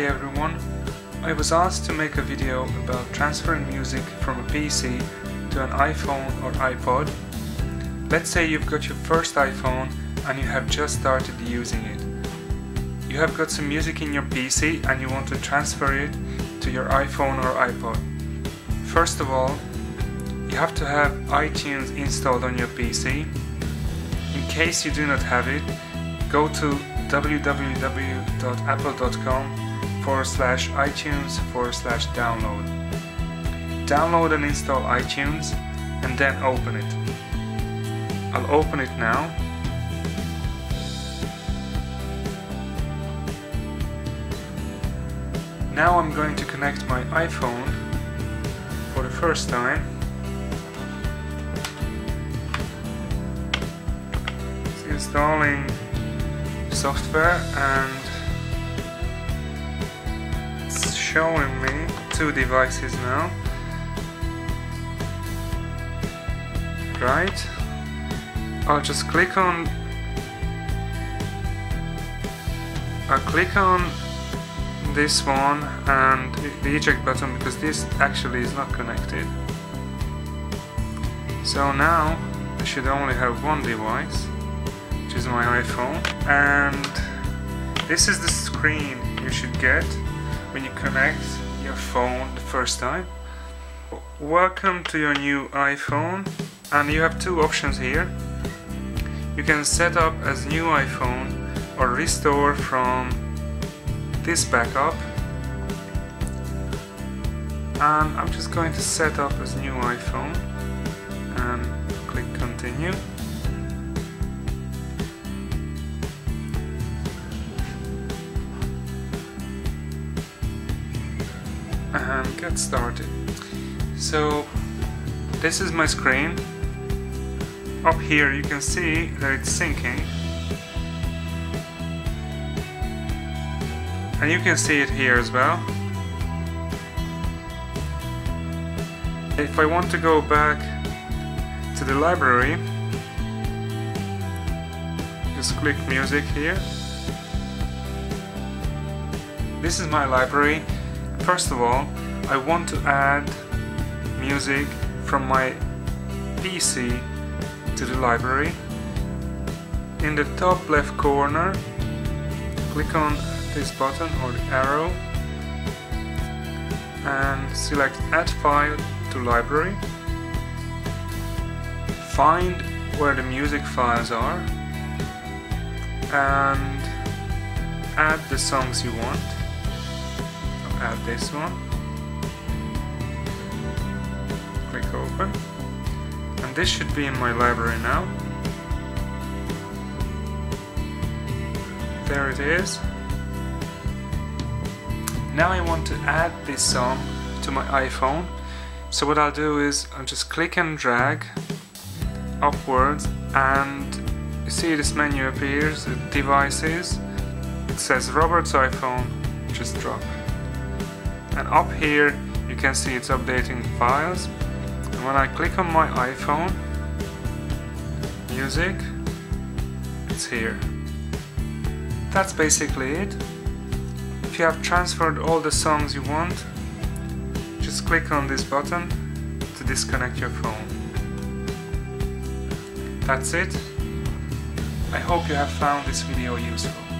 Hi everyone, I was asked to make a video about transferring music from a PC to an iPhone or iPod. Let's say you've got your first iPhone and you have just started using it. You have got some music in your PC and you want to transfer it to your iPhone or iPod. First of all, you have to have iTunes installed on your PC. In case you do not have it, go to www.apple.com/iTunes/download. Download and install iTunes and then open it. I'll open it now. Now I'm going to connect my iPhone for the first time. It's installing software and it's showing me two devices now. Right, I'll just click on this one and the eject button, because this actually is not connected. So now I should only have one device, which is my iPhone, and this is the screen you should get when you connect your phone the first time. Welcome to your new iPhone, and you have two options here. You can set up as new iPhone or restore from this backup, and I'm just going to set up as new iPhone and click continue. And get started. So this is my screen. Up here you can see that it's syncing. And you can see it here as well. If I want to go back to the library, just click music here. This is my library. First of all, I want to add music from my PC to the library. In the top left corner, click on this button or the arrow and select Add File to Library. Find where the music files are and add the songs you want. I'll add this one. Click Open, and this should be in my library now. There it is. Now I want to add this song to my iPhone, so what I'll do is I'll just click and drag upwards, and you see this menu appears, devices, it says Robert's iPhone, just drop. And up here you can see it's updating files, and when I click on my iPhone, music, it's here. That's basically it. If you have transferred all the songs you want, just click on this button to disconnect your phone. That's it. I hope you have found this video useful.